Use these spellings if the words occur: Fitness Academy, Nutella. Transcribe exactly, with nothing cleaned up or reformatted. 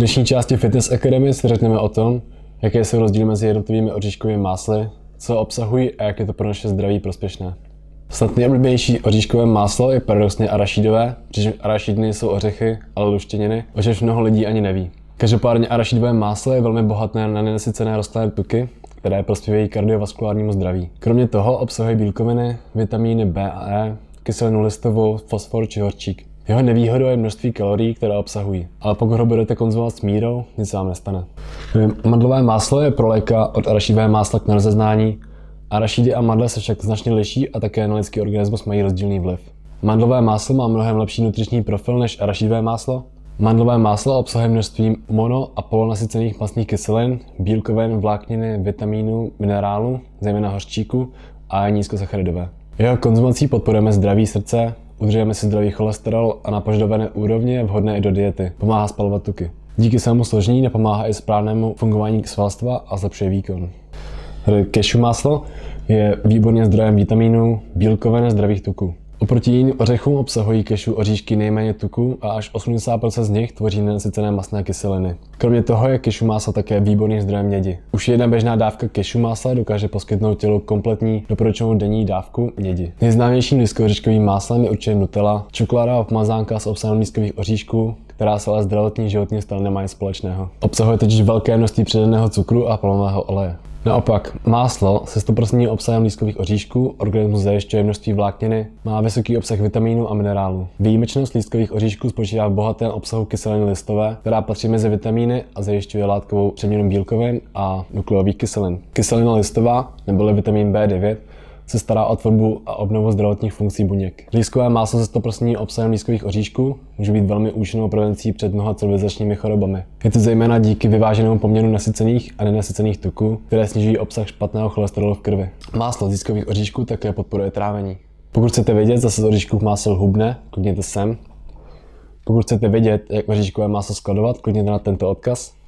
V dnešní části Fitness Academy si řekneme o tom, jaké jsou rozdíly mezi jednotlivými oříškovými másly, co obsahují a jak je to pro naše zdraví prospěšné. Snad nejoblíbenější oříškové máslo je paradoxně arašídové, přičemž arašídy nejsou ořechy, ale luštěniny, o čemž mnoho lidí ani neví. Každopádně arašídové máslo je velmi bohaté na nenasycené rostlinné tuky, které prospívají kardiovaskulárnímu zdraví. Kromě toho obsahuje bílkoviny, vitamíny B a E, kyselinu listovou, fosfor či horčík. Jeho nevýhodou je množství kalorií, které obsahují, ale pokud ho budete konzumovat s mírou, nic vám nestane. Mandlové máslo je pro léka od arašídové másla k nerozeznání. Arašídy a mandle se však značně liší a také na lidský organismus mají rozdílný vliv. Mandlové máslo má mnohem lepší nutriční profil než arašídové máslo. Mandlové máslo obsahuje množství mono- a polonasycených mastných kyselin, bílkovin, vlákniny, vitamínů, minerálů, zejména hořčíku a je nízkosacharidové. Jeho konzumací podporujeme zdraví srdce, udržujeme si zdravý cholesterol a na požadované úrovni je vhodné i do diety. Pomáhá spalovat tuky. Díky svému složení napomáhá i správnému fungování svalstva a zlepšuje výkon. Kešu máslo je výborně zdrojem vitaminů, bílkovin a zdravých tuků. Oproti jiným ořechům obsahují kešu oříšky nejméně tuků a až osmdesát procent z nich tvoří nenasycené mastné kyseliny. Kromě toho je kešu máslo také výborným zdrojem mědi. Už jedna běžná dávka kešu másla dokáže poskytnout tělu kompletní doporučenou denní dávku mědi. Nejznámějším nízkooříškovým máslem je určitě Nutella, čokoládová pomazánka s obsahem nízkových oříšků, která se ale zdravotní životní styl nemá nic společného. Obsahuje totiž velké množství přidaného cukru a palmového oleje. Naopak, máslo se sto procent obsahem lískových oříšků organismus zajišťuje množství vlákniny, má vysoký obsah vitaminů a minerálů. Výjimečnost lískových oříšků spočívá v bohatém obsahu kyseliny listové, která patří mezi vitamíny a zajišťuje látkovou přeměnu bílkovin a nukleových kyselin. Kyselina listová, neboli vitamin B devět, se stará o tvorbu a obnovu zdravotních funkcí buněk. Lískové máslo se sto procent obsahem lískových oříšků může být velmi účinnou prevencí před mnoha civilizačními chorobami. Je to zejména díky vyváženému poměru nasycených a nenasycených tuků, které snižují obsah špatného cholesterolu v krvi. Máslo z lískových oříšků také podporuje trávení. Pokud chcete vědět, zase z oříšků másel hubne, klidněte sem. Pokud chcete vědět, jak oříškové máslo skladovat, klidněte na tento odkaz.